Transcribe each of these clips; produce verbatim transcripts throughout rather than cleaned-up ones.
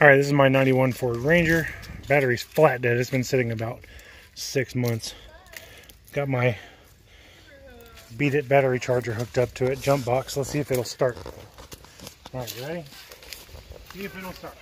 All right, this is my ninety-one Ford Ranger. Battery's flat dead. It's been sitting about six months. Got my Beat It battery charger hooked up to it. Jump box. Let's see if it'll start. All right, you ready? See if it'll start.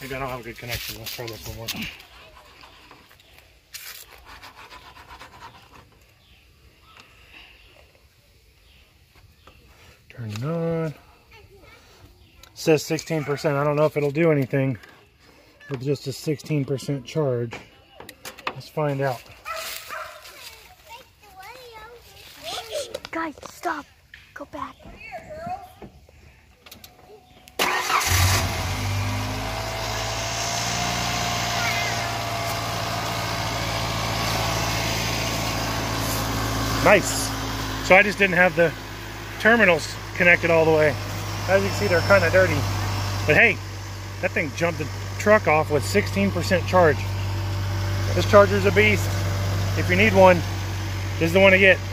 Maybe I don't have a good connection. Let's try this one more time. Turn it on. It says sixteen percent. I don't know if it'll do anything with just a sixteen percent charge. Let's find out. Guys, stop. Go back. Nice. So I just didn't have the terminals connected all the way. As you can see, they're kind of dirty. But hey, that thing jumped the truck off with sixteen percent charge. This charger's a beast. If you need one, this is the one to get.